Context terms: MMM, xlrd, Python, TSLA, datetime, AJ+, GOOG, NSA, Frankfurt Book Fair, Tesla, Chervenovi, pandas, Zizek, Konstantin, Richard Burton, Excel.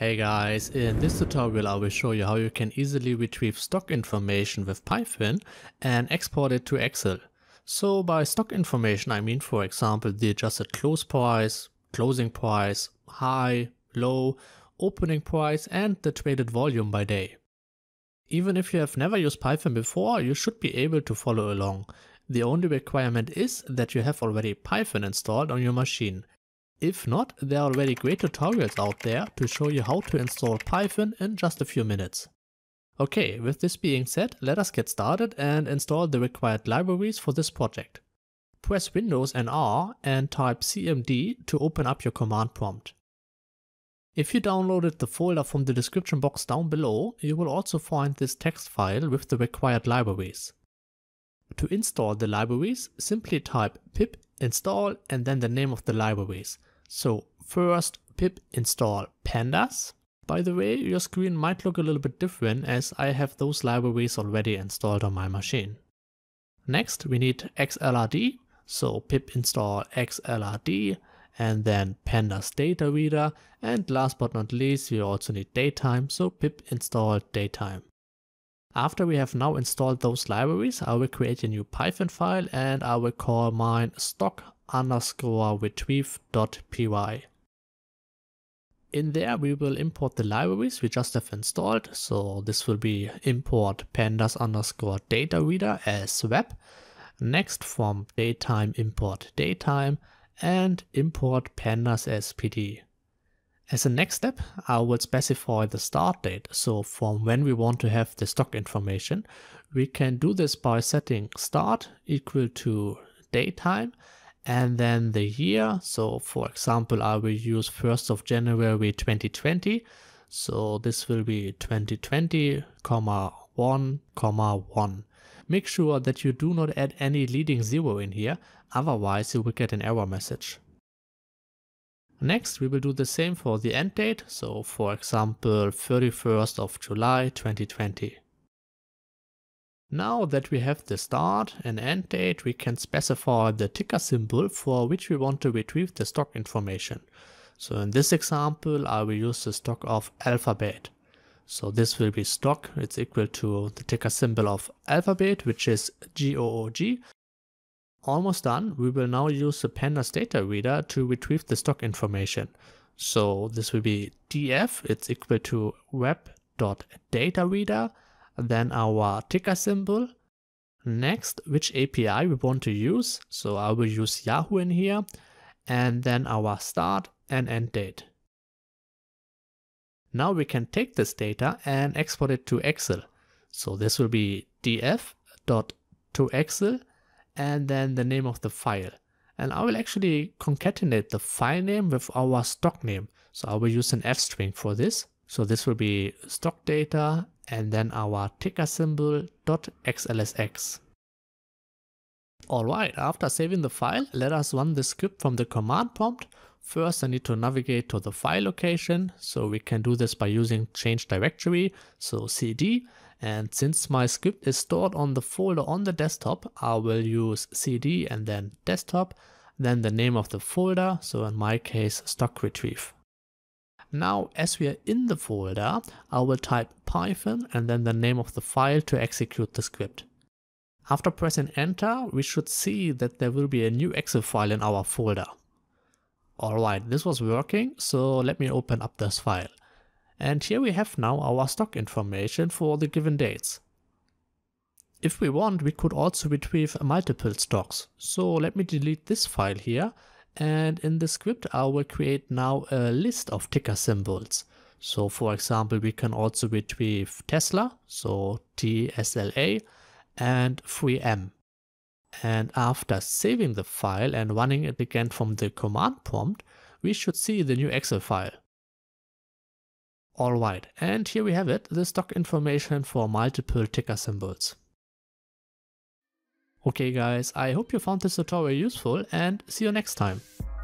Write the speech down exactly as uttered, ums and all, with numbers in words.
Hey guys, in this tutorial I will show you how you can easily retrieve stock information with Python and export it to Excel. So by stock information I mean for example the adjusted close price, closing price, high, low, opening price and the traded volume by day. Even if you have never used Python before, you should be able to follow along. The only requirement is that you have already Python installed on your machine. If not, there are already great tutorials out there to show you how to install Python in just a few minutes. Okay, with this being said, let us get started and install the required libraries for this project. Press Windows and R and type C M D to open up your command prompt. If you downloaded the folder from the description box down below, you will also find this text file with the required libraries. To install the libraries, simply type pip install and then the name of the libraries. So first pip install pandas. By the way, your screen might look a little bit different as I have those libraries already installed on my machine. Next we need X L R D, so pip install X L R D and then pandas data reader, and last but not least you also need datetime, so pip install datetime. After we have now installed those libraries, I will create a new Python file and I will call mine stock underscore retrieve.py. In there we will import the libraries we just have installed, so this will be import pandas underscore data reader as web, next from datetime import datetime and import pandas as P D. As a next step, I will specify the start date, so from when we want to have the stock information. We can do this by setting start equal to datetime and then the year, so for example I will use first of January twenty twenty, so this will be twenty twenty, one, one. Make sure that you do not add any leading zero in here, otherwise you will get an error message. Next we will do the same for the end date, so for example thirty-first of July twenty twenty. Now that we have the start and end date, we can specify the ticker symbol for which we want to retrieve the stock information. So in this example I will use the stock of Alphabet. So this will be stock, it's equal to the ticker symbol of Alphabet, which is G O O G. Almost done, we will now use the pandas data reader to retrieve the stock information. So this will be D F, it's equal to web.data reader, then our ticker symbol. Next, which A P I we want to use, so I will use Yahoo in here, and then our start and end date. Now we can take this data and export it to Excel. So this will be df.toExcel and then the name of the file, and I will actually concatenate the file name with our stock name, so I will use an F string for this, so this will be stock data and then our ticker symbol dot xlsx. Alright, after saving the file, let us run the script from the command prompt. First I need to navigate to the file location, so we can do this by using change directory, so cd, and since my script is stored on the folder on the desktop, I will use cd and then desktop, then the name of the folder, so in my case stock retrieve. Now as we are in the folder, I will type Python and then the name of the file to execute the script. After pressing enter, we should see that there will be a new Excel file in our folder. Alright, this was working, so let me open up this file. And here we have now our stock information for the given dates. If we want, we could also retrieve multiple stocks. So let me delete this file here, and in the script I will create now a list of ticker symbols. So for example, we can also retrieve Tesla, so T S L A, and three M. And after saving the file and running it again from the command prompt, we should see the new Excel file. Alright, and here we have it, the stock information for multiple ticker symbols. Okay guys, I hope you found this tutorial useful and see you next time.